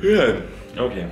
Good. Okay.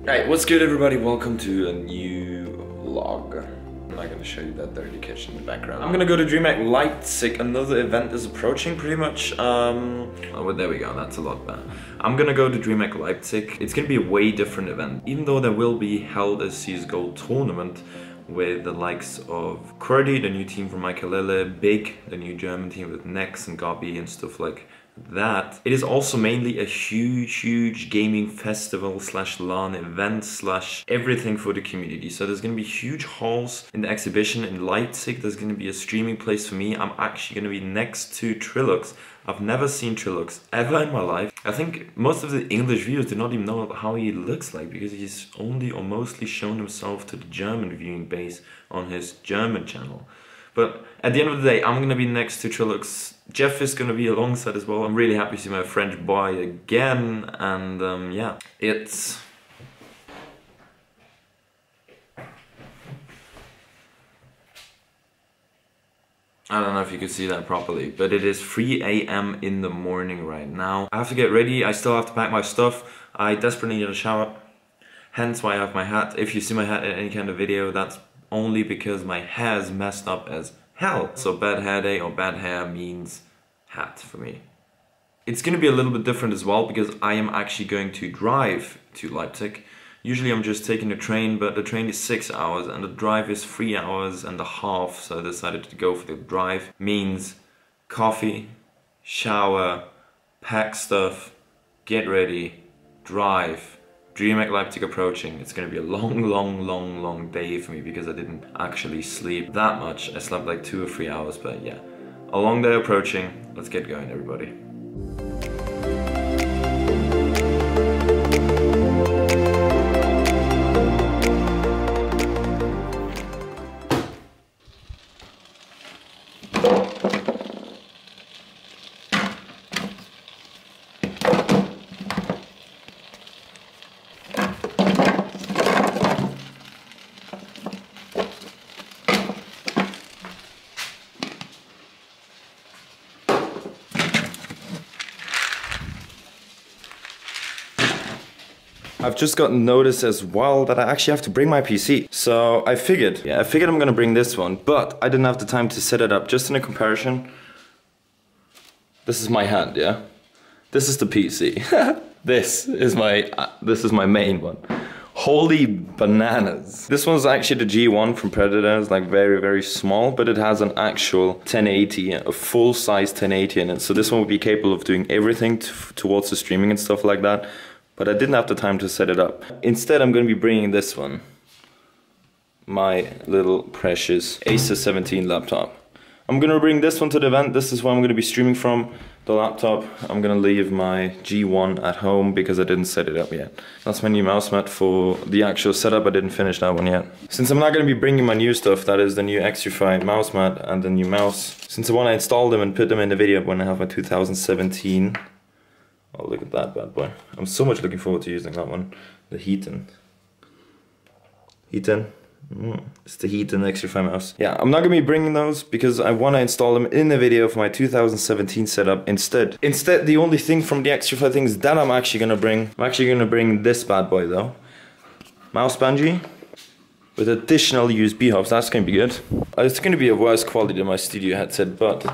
Alright, what's good everybody? Welcome to a new vlog. I'm not gonna show you that dirty kitchen in the background. I'm gonna go to DreamHack Leipzig. Another event is approaching pretty much. Oh, well, there we go. That's a lot better. I'm gonna go to DreamHack Leipzig. It's gonna be a way different event. Even though there will be held a CS:GO tournament with the likes of Cordy, the new team from michaelille, Big, the new German team with nex and Gabi and stuff like that. It is also mainly a huge gaming festival slash LAN event slash everything for the community. So there's gonna be huge halls in the exhibition in Leipzig. There's gonna be a streaming place for me. I'm actually gonna be next to TrilluXe. I've never seen TrilluXe ever in my life. I think most of the English viewers do not even know how he looks like because he's only or mostly shown himself to the German viewing base on his German channel. But at the end of the day, I'm gonna be next to TrilluXe. Jeff is gonna be alongside as well. I'm really happy to see my French boy again. And yeah, it's... I don't know if you could see that properly, but it is 3 a.m. in the morning right now. I have to get ready. I still have to pack my stuff. I desperately need a shower. Hence why I have my hat. If you see my hat in any kind of video, that's only because my hair is messed up as hell. So bad hair day or bad hair means hat for me. It's gonna be a little bit different as well because I am actually going to drive to Leipzig. Usually I'm just taking a train, but the train is 6 hours and the drive is 3.5 hours. So I decided to go for the drive. Means coffee, shower, pack stuff, get ready, drive. DreamHack Leipzig approaching. It's gonna be a long day for me because I didn't actually sleep that much. I slept like 2 or 3 hours, but yeah. A long day approaching. Let's get going, everybody. I've just gotten notice as well that I actually have to bring my PC. So I figured I'm gonna bring this one, but I didn't have the time to set it up. Just in a comparison, this is my hand, yeah? This is the PC. this is my main one. Holy bananas. This one's actually the G1 from Predator. It's like very small, but it has an actual 1080, a full size 1080 in it. So this one would be capable of doing everything towards the streaming and stuff like that. But I didn't have the time to set it up. Instead, I'm gonna be bringing this one. My little precious Acer 17 laptop. I'm gonna bring this one to the event. This is where I'm gonna be streaming from, the laptop. I'm gonna leave my G1 at home because I didn't set it up yet. That's my new mouse mat for the actual setup. I didn't finish that one yet. Since I'm not gonna be bringing my new stuff, that is the new Xtrfy mouse mat and the new mouse. Since I wanna install them and put them in the video when I have my 2017. Oh, look at that bad boy. I'm so much looking forward to using that one. The Heaton. Heaton? It's the Heaton Xtrfy mouse. Yeah, I'm not gonna be bringing those because I wanna install them in the video for my 2017 setup instead. Instead, the only thing from the Xtrfy things that I'm actually gonna bring, this bad boy though. Mouse bungee with additional USB hubs. That's gonna be good. It's gonna be a worse quality than my studio headset, but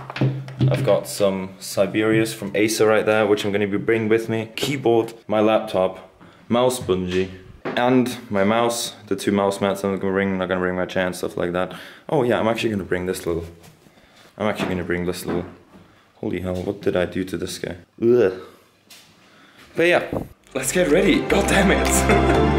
I've got some Siberius from Acer right there, which I'm going to be bringing with me. Keyboard, my laptop, mouse bungee, and my mouse. The two mouse mats I'm going to bring. I'm not going to bring my chair and stuff like that. Oh yeah, I'm actually going to bring this little... Holy hell, what did I do to this guy? Ugh. But yeah, let's get ready. God damn it!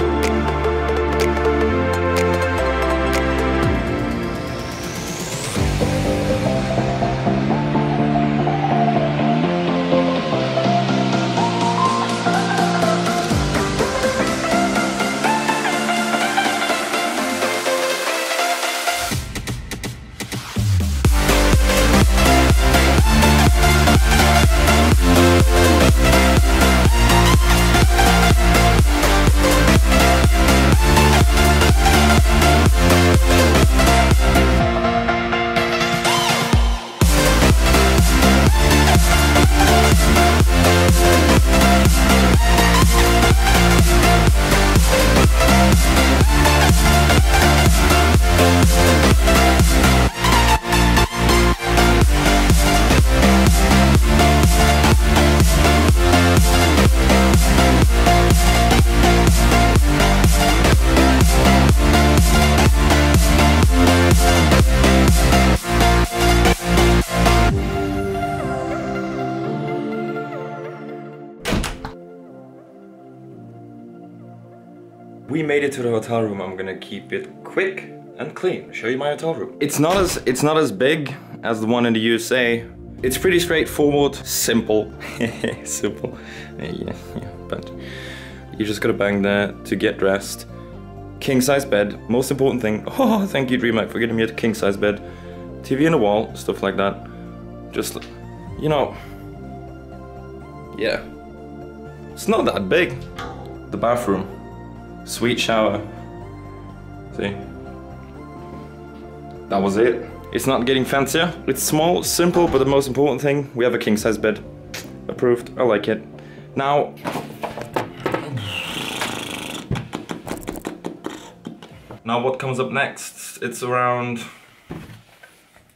We made it to the hotel room. I'm gonna keep it quick and clean. Show you my hotel room. It's not as big as the one in the USA. It's pretty straightforward, simple, simple. Yeah, but you just gotta bang there to get dressed. King size bed, most important thing. Oh, thank you DreamHack for getting me a king size bed. TV in the wall, stuff like that. Just, you know, yeah. It's not that big. The bathroom, sweet shower. See, that was it. It's not getting fancier. It's small, simple, but the most important thing, we have a king size bed. Approved, I like it. Now, what comes up next? It's around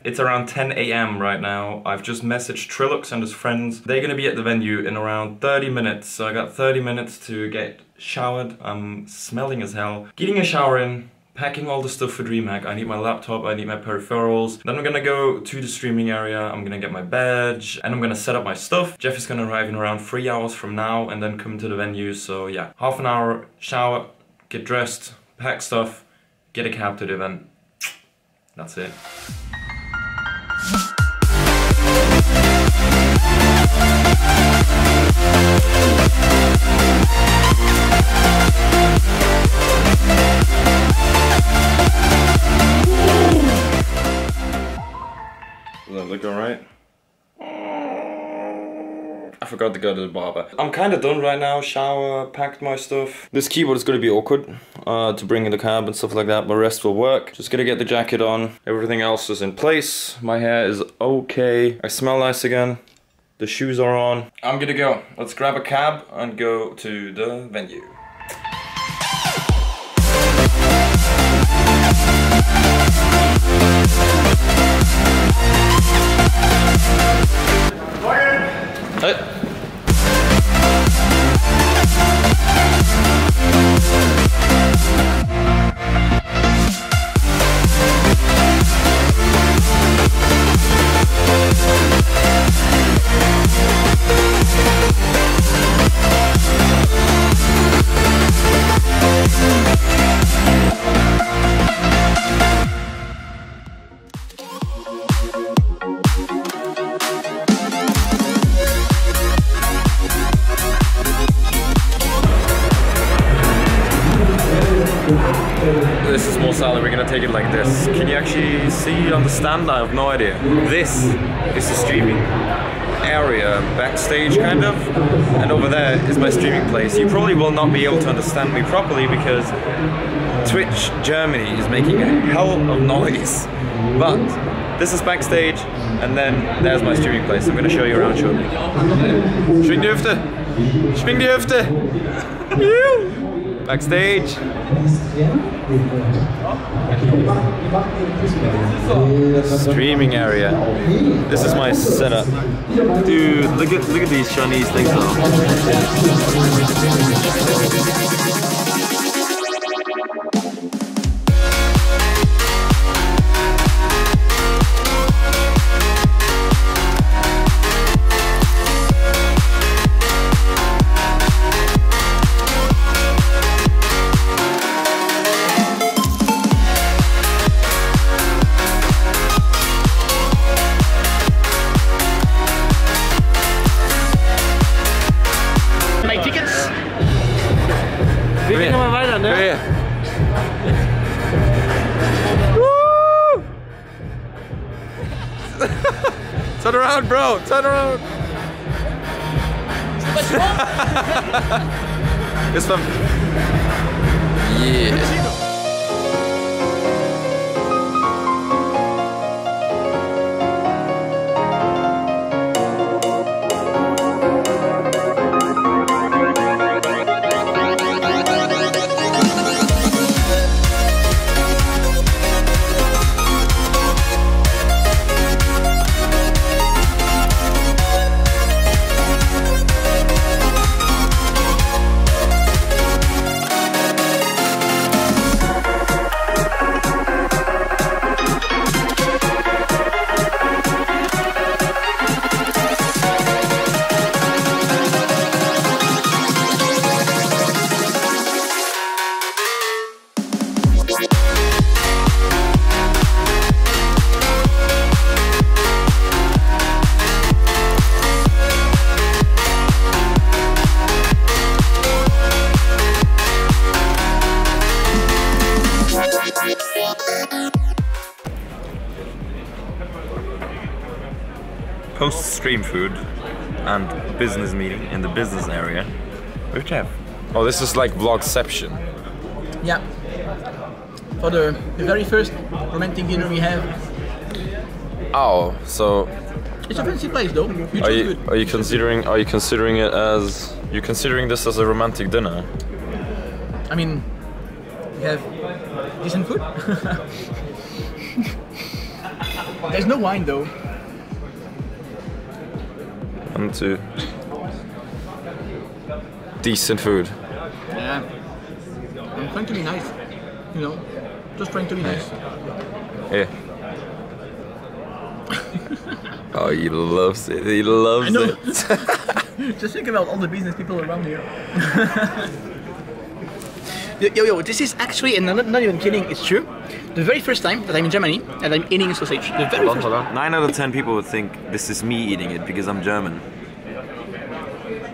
10 a.m. right now. I've just messaged TrilluXe and his friends. They're gonna be at the venue in around 30 minutes. So I got 30 minutes to get showered. I'm smelling as hell. Getting a shower in, packing all the stuff for DreamHack. I need my laptop, I need my peripherals. Then I'm gonna go to the streaming area. I'm gonna get my badge and I'm gonna set up my stuff. Jeff is gonna arrive in around 3 hours from now and then come to the venue. So yeah, half an hour, shower, get dressed, pack stuff, get a cab to the event. That's it. Does that look alright? I forgot to go to the barber. I'm kind of done right now, shower, packed my stuff. This keyboard is going to be awkward to bring in the cab and stuff like that, but rest will work. Just going to get the jacket on. Everything else is in place. My hair is okay. I smell nice again. The shoes are on. I'm going to go. Let's grab a cab and go to the venue. This is more salad, we're gonna take it like this. Can you actually see on the stand? I have no idea. This is the streaming area, backstage kind of, and over there is my streaming place. You probably will not be able to understand me properly because Twitch Germany is making a hell of noise. But this is backstage, and then there's my streaming place. I'm gonna show you around shortly. Schwing die Hüfte! Schwing die Hüfte! Backstage! Streaming area. This is my setup. Dude, look at these Chinese things though. Turn around, bro! Turn around! It's fun. Yeah. post-stream food and business meeting in the business area with Jeff. Oh, this is like vlogception. Yeah. For the very first romantic dinner we have. Oh, so it's a fancy place though. Are you considering this as a romantic dinner? I mean, we have decent food. There's no wine though. And two. Decent food. Yeah. I'm trying to be nice. You know? Just trying to be nice. Yeah. Oh, he loves it. He loves it. Just think about all the business people around here. Yo, this is actually, and I'm not even kidding, it's true. The very first time that I'm in Germany and I'm eating a sausage, the very first time. 9 out of 10 people would think this is me eating it because I'm German.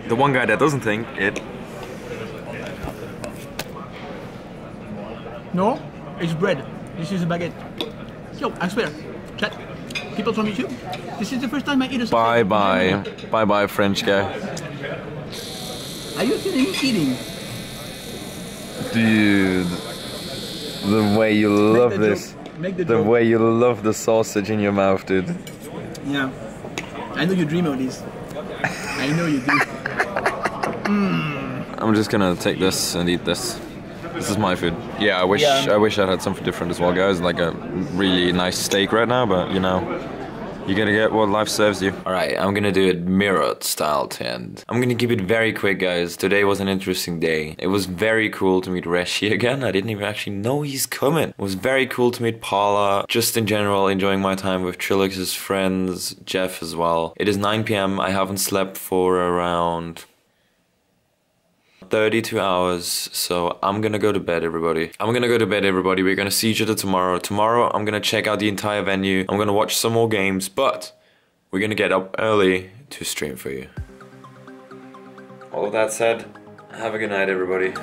The one guy that doesn't think it. No, it's bread. This is a baguette. Yo, I swear, chat, people told me too. This is the first time I eat a sausage. Bye bye. Bye bye, French guy. Are you kidding? Dude, the way you love this, the way you love the sausage in your mouth, dude. Yeah, I know you dream of this. I know you do. I'm just gonna take this and eat this. This is my food. Yeah, I wish I had something different as well, guys. Like a really nice steak right now, but you know, you gotta get what life serves you. Alright, I'm gonna do it mirrored style 10. I'm gonna keep it very quick, guys. Today was an interesting day. It was very cool to meet Reshi again. I didn't even actually know he's coming. It was very cool to meet Paula. Just in general, enjoying my time with TrilluXe's friends, Jeff as well. It is 9 PM. I haven't slept for around 32 hours, so I'm gonna go to bed, everybody. We're gonna see each other tomorrow. Tomorrow, I'm gonna check out the entire venue. I'm gonna watch some more games, but we're gonna get up early to stream for you. All of that said, have a good night, everybody.